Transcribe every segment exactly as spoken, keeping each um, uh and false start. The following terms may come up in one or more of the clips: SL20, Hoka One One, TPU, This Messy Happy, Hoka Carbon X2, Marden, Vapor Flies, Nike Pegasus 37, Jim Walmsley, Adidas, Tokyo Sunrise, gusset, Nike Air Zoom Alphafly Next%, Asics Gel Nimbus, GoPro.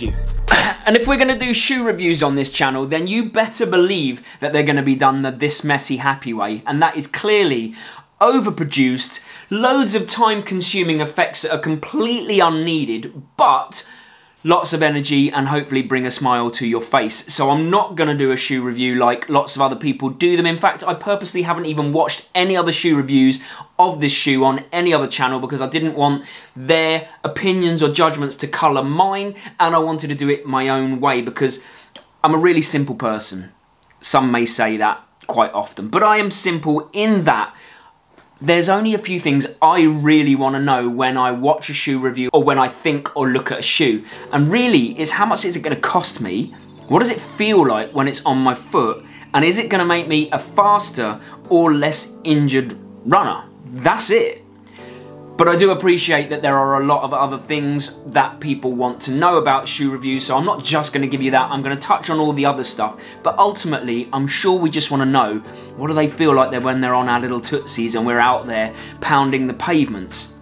review. And if we're gonna do shoe reviews on this channel, then you better believe that they're gonna be done the this messy happy way, and that is clearly overproduced, loads of time-consuming effects that are completely unneeded, but lots of energy and hopefully bring a smile to your face. So I'm not gonna do a shoe review like lots of other people do them. In fact, I purposely haven't even watched any other shoe reviews of this shoe on any other channel because I didn't want their opinions or judgments to color mine, and I wanted to do it my own way because I'm a really simple person. Some may say that quite often, but I am simple in that there's only a few things I really want to know when I watch a shoe review or when I think or look at a shoe. And really, is how much is it going to cost me? What does it feel like when it's on my foot? And is it going to make me a faster or less injured runner? That's it. But I do appreciate that there are a lot of other things that people want to know about shoe reviews, so I'm not just going to give you that. I'm going to touch on all the other stuff. But ultimately, I'm sure we just want to know, what do they feel like they're when they're on our little tootsies and we're out there pounding the pavements?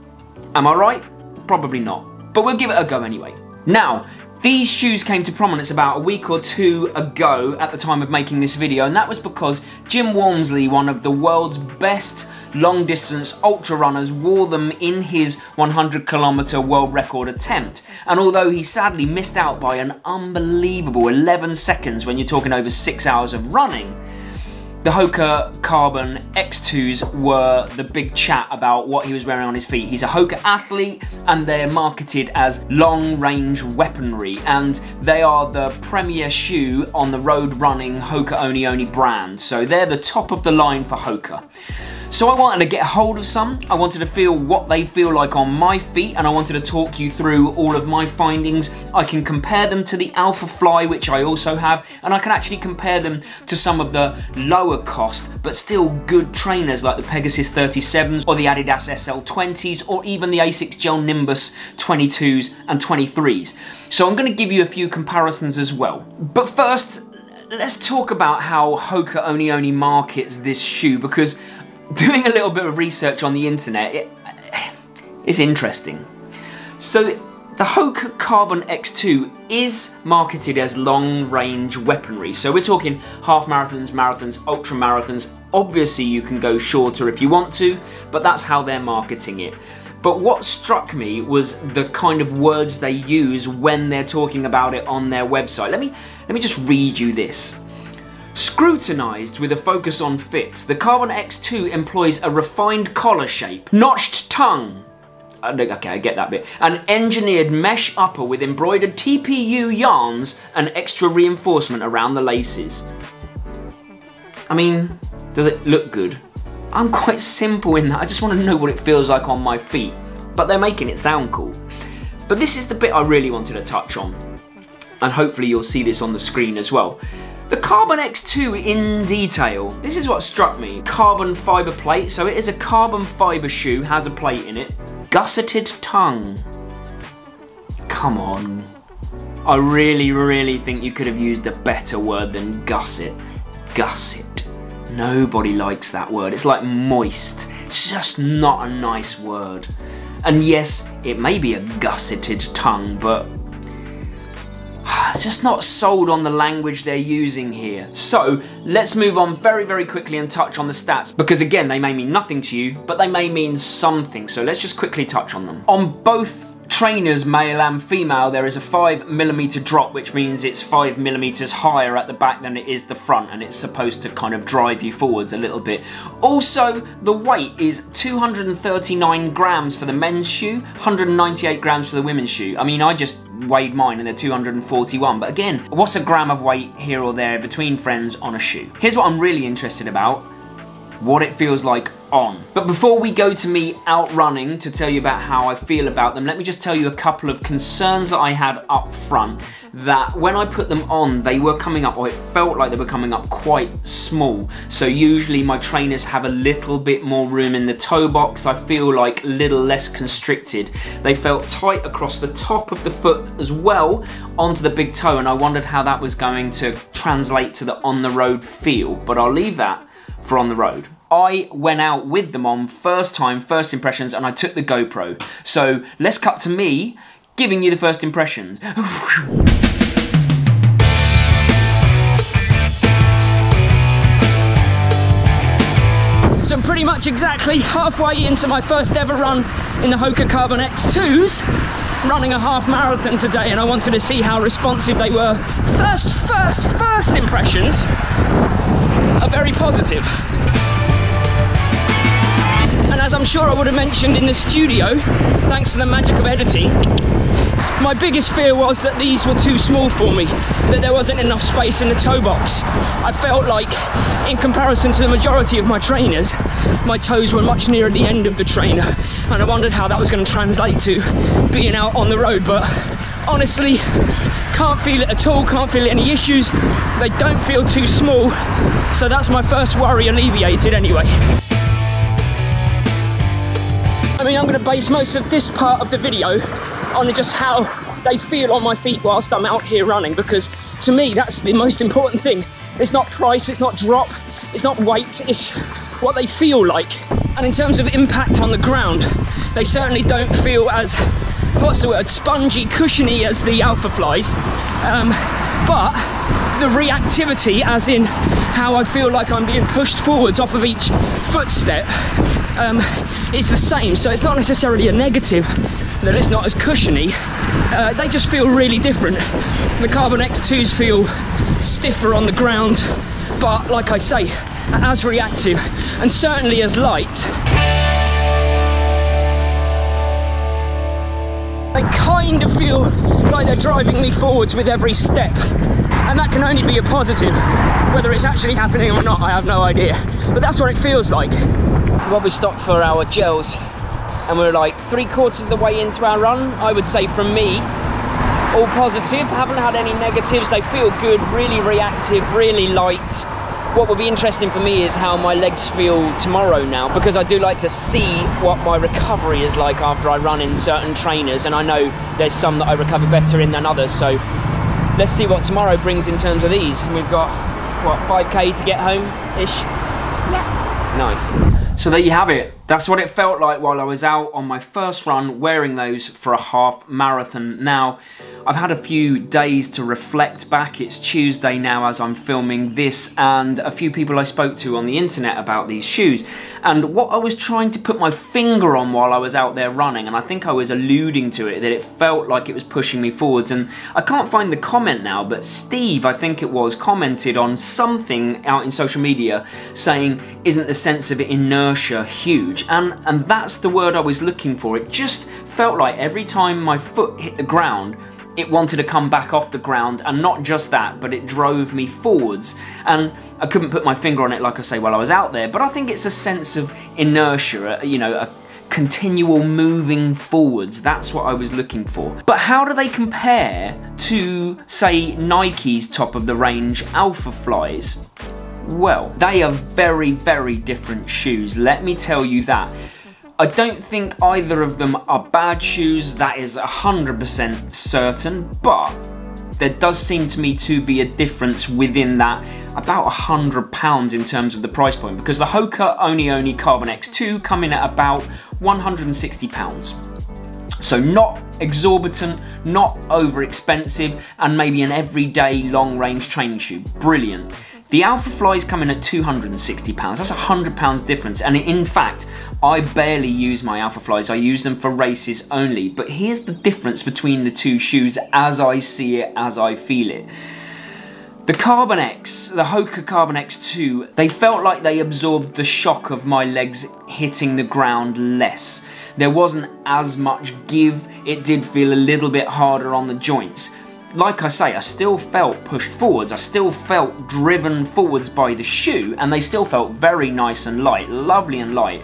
Am I right? Probably not. But we'll give it a go anyway. Now, these shoes came to prominence about a week or two ago at the time of making this video, and that was because Jim Walmsley, one of the world's best long distance ultra runners, wore them in his one hundred kilometer world record attempt. And although he sadly missed out by an unbelievable eleven seconds when you're talking over six hours of running, the Hoka Carbon X twos were the big chat about what he was wearing on his feet. He's a Hoka athlete and they're marketed as long-range weaponry, and they are the premier shoe on the road-running Hoka One One brand. So they're the top of the line for Hoka. So I wanted to get hold of some, I wanted to feel what they feel like on my feet, and I wanted to talk you through all of my findings. I can compare them to the Alphafly, which I also have, and I can actually compare them to some of the lower cost, but still good trainers like the Pegasus thirty-sevens, or the Adidas S L twenties, or even the Asics Gel Nimbus twenty-twos and twenty-threes. So I'm going to give you a few comparisons as well. But first, let's talk about how Hoka One One markets this shoe, because doing a little bit of research on the internet, it, it's interesting. So the Hoka Carbon X two is marketed as long-range weaponry. So we're talking half marathons, marathons, ultra marathons. Obviously you can go shorter if you want to, but that's how they're marketing it. But what struck me was the kind of words they use when they're talking about it on their website. Let me, let me just read you this. Scrutinized with a focus on fit, the Carbon X two employs a refined collar shape, notched tongue, okay, I get that bit, an engineered mesh upper with embroidered T P U yarns and extra reinforcement around the laces. I mean, does it look good? I'm quite simple in that, I just want to know what it feels like on my feet, but they're making it sound cool. But this is the bit I really wanted to touch on, and hopefully you'll see this on the screen as well. The Carbon X two in detail, this is what struck me. Carbon fibre plate, so it is a carbon fibre shoe, has a plate in it. Gusseted tongue. Come on. I really, really think you could have used a better word than gusset. Gusset. Nobody likes that word. It's like moist. It's just not a nice word. And yes, it may be a gusseted tongue, but just not sold on the language they're using here. So let's move on very, very quickly and touch on the stats, because again, they may mean nothing to you, but they may mean something. So let's just quickly touch on them. On both trainers, male and female, there is a five millimeter drop, which means it's five millimeters higher at the back than it is the front, and it's supposed to kind of drive you forwards a little bit. Also, the weight is two hundred thirty-nine grams for the men's shoe, one hundred ninety-eight grams for the women's shoe. I mean, I just weighed mine and they're two hundred forty-one, but again, what's a gram of weight here or there between friends on a shoe? Here's what I'm really interested about: what it feels like on. But before we go to me out running to tell you about how I feel about them, let me just tell you a couple of concerns that I had up front, that when I put them on, they were coming up, or it felt like they were coming up quite small. So usually my trainers have a little bit more room in the toe box. I feel like a little less constricted. They felt tight across the top of the foot as well, onto the big toe, and I wondered how that was going to translate to the on-the-road feel, but I'll leave that for on the road. I went out with them on first time, first impressions, and I took the GoPro. So let's cut to me giving you the first impressions. So I'm pretty much exactly halfway into my first ever run in the Hoka Carbon X twos. I'm running a half marathon today and I wanted to see how responsive they were. First, first, first impressions are very positive. And as I'm sure I would have mentioned in the studio, thanks to the magic of editing, my biggest fear was that these were too small for me, that there wasn't enough space in the toe box. I felt like, in comparison to the majority of my trainers, my toes were much nearer the end of the trainer, and I wondered how that was going to translate to being out on the road, but honestly, can't feel it at all, can't feel any issues. They don't feel too small, so that's my first worry alleviated anyway. I mean, I'm going to base most of this part of the video on just how they feel on my feet whilst I'm out here running, because to me that's the most important thing. It's not price, it's not drop, it's not weight, it's what they feel like. And in terms of impact on the ground, they certainly don't feel as, what's the word, spongy, cushiony as the Alpha Flies, um, but the reactivity, as in how I feel like I'm being pushed forwards off of each footstep, um, is the same. So it's not necessarily a negative that it's not as cushiony. Uh, they just feel really different. The Carbon X twos feel stiffer on the ground, but like I say, as reactive and certainly as light. They kind of feel like they're driving me forwards with every step, and that can only be a positive. Whether it's actually happening or not, I have no idea, but that's what it feels like. Well, we stopped for our gels and we're like three quarters of the way into our run. I would say from me, all positive, haven't had any negatives. They feel good, really reactive, really light. What will be interesting for me is how my legs feel tomorrow now, because I do like to see what my recovery is like after I run in certain trainers, and I know there's some that I recover better in than others, so let's see what tomorrow brings in terms of these. And we've got, what, five K to get home-ish? Yeah. Nice. So there you have it. That's what it felt like while I was out on my first run wearing those for a half marathon. Now, I've had a few days to reflect back. It's Tuesday now as I'm filming this, and a few people I spoke to on the internet about these shoes. And what I was trying to put my finger on while I was out there running, and I think I was alluding to it, that it felt like it was pushing me forwards. And I can't find the comment now, but Steve, I think it was, commented on something out in social media saying, isn't the sense of inertia huge? And, and that's the word I was looking for. It just felt like every time my foot hit the ground, it wanted to come back off the ground, and not just that, but it drove me forwards. And I couldn't put my finger on it, like I say, while I was out there, but I think it's a sense of inertia, you know, a continual moving forwards. That's what I was looking for. But how do they compare to, say, Nike's top-of-the-range Alpha Flies? Well, they are very, very different shoes, let me tell you that. I don't think either of them are bad shoes, that is one hundred percent certain, but there does seem to me to be a difference within that, about one hundred pounds in terms of the price point, because the Hoka One One Carbon X two come in at about one hundred and sixty pounds. So not exorbitant, not over expensive, and maybe an everyday long range training shoe. Brilliant. The Alpha Flies come in at two hundred and sixty pounds, that's a one hundred pounds difference, and in fact, I barely use my Alpha Flies, I use them for races only, but here's the difference between the two shoes as I see it, as I feel it. The Carbon X, the Hoka Carbon X two, they felt like they absorbed the shock of my legs hitting the ground less. There wasn't as much give, it did feel a little bit harder on the joints. Like I say, I still felt pushed forwards, I still felt driven forwards by the shoe, and they still felt very nice and light, lovely and light.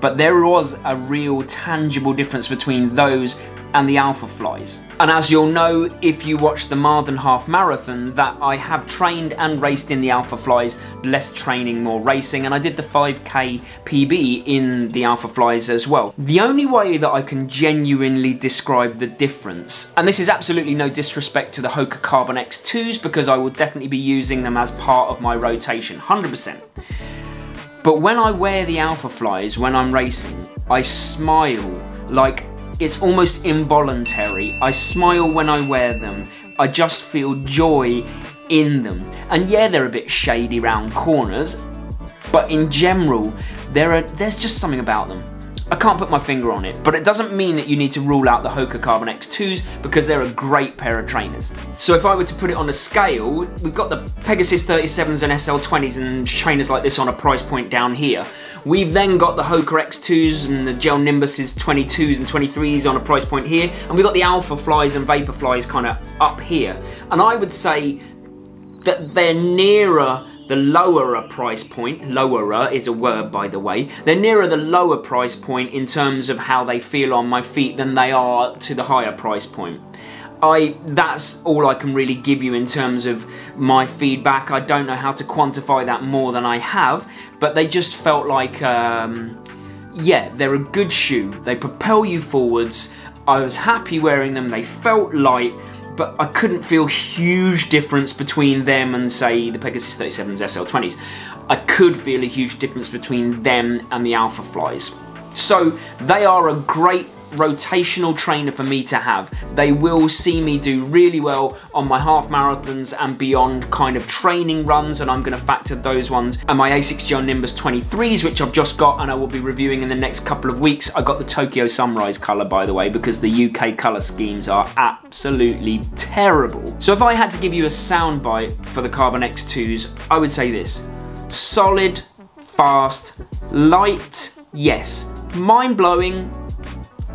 But there was a real tangible difference between those and the Alpha Flies. And as you'll know, if you watch the Marden Half Marathon, that I have trained and raced in the Alpha Flies, less training, more racing, and I did the five K P B in the Alpha Flies as well. The only way that I can genuinely describe the difference, and this is absolutely no disrespect to the Hoka Carbon X twos, because I will definitely be using them as part of my rotation, one hundred percent. But when I wear the Alpha Flies, when I'm racing, I smile like It's almost involuntary. I smile when I wear them. I just feel joy in them. And yeah, they're a bit shady round corners, but in general, there are, there's just something about them. I can't put my finger on it, but it doesn't mean that you need to rule out the Hoka Carbon X twos because they're a great pair of trainers. So if I were to put it on a scale, we've got the Pegasus thirty-sevens and S L twenties and trainers like this on a price point down here. We've then got the Hoka X twos and the Gel Nimbuses twenty-twos and twenty-threes on a price point here, and we've got the Alphaflies and Vapor Flies kind of up here. And I would say that they're nearer the lower price point, lowerer is a word by the way, they're nearer the lower price point in terms of how they feel on my feet than they are to the higher price point. I, that's all I can really give you in terms of my feedback. I don't know how to quantify that more than I have, but they just felt like, um, yeah, they're a good shoe. They propel you forwards. I was happy wearing them, they felt light, but I couldn't feel huge difference between them and, say, the Pegasus thirty-sevens, S L twenties. I could feel a huge difference between them and the Alphaflies. So they are a great rotational trainer for me to have. They will see me do really well on my half marathons and beyond kind of training runs, and I'm going to factor those ones. And my Asics Gel Nimbus twenty-threes, which I've just got and I will be reviewing in the next couple of weeks. I got the Tokyo Sunrise colour, by the way, because the U K colour schemes are absolutely terrible. So if I had to give you a soundbite for the Carbon X twos, I would say this: solid, fast, light, yes. Mind-blowing,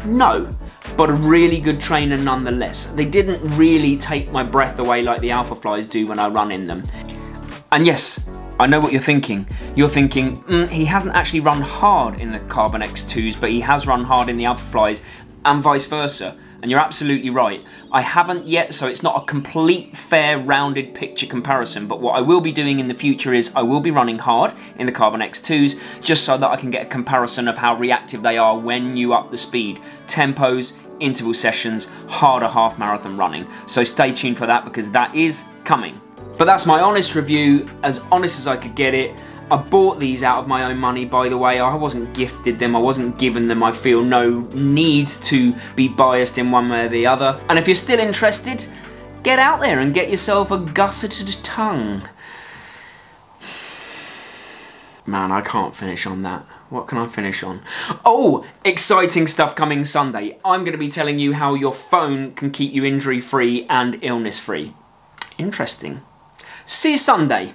no, but a really good trainer nonetheless. They didn't really take my breath away like the Alphaflies do when I run in them. And yes, I know what you're thinking. You're thinking, mm, he hasn't actually run hard in the Carbon X twos, but he has run hard in the Alphaflies, and vice versa. And you're absolutely right. I haven't yet, so it's not a complete, fair, rounded picture comparison, but what I will be doing in the future is I will be running hard in the Carbon X twos just so that I can get a comparison of how reactive they are when you up the speed. Tempos, interval sessions, harder half marathon running. So stay tuned for that because that is coming. But that's my honest review, as honest as I could get it. I bought these out of my own money, by the way. I wasn't gifted them, I wasn't given them. I feel no need to be biased in one way or the other. And if you're still interested, get out there and get yourself a gusseted tongue. Man, I can't finish on that. What can I finish on? Oh, exciting stuff coming Sunday. I'm going to be telling you how your phone can keep you injury-free and illness-free. Interesting. See you Sunday.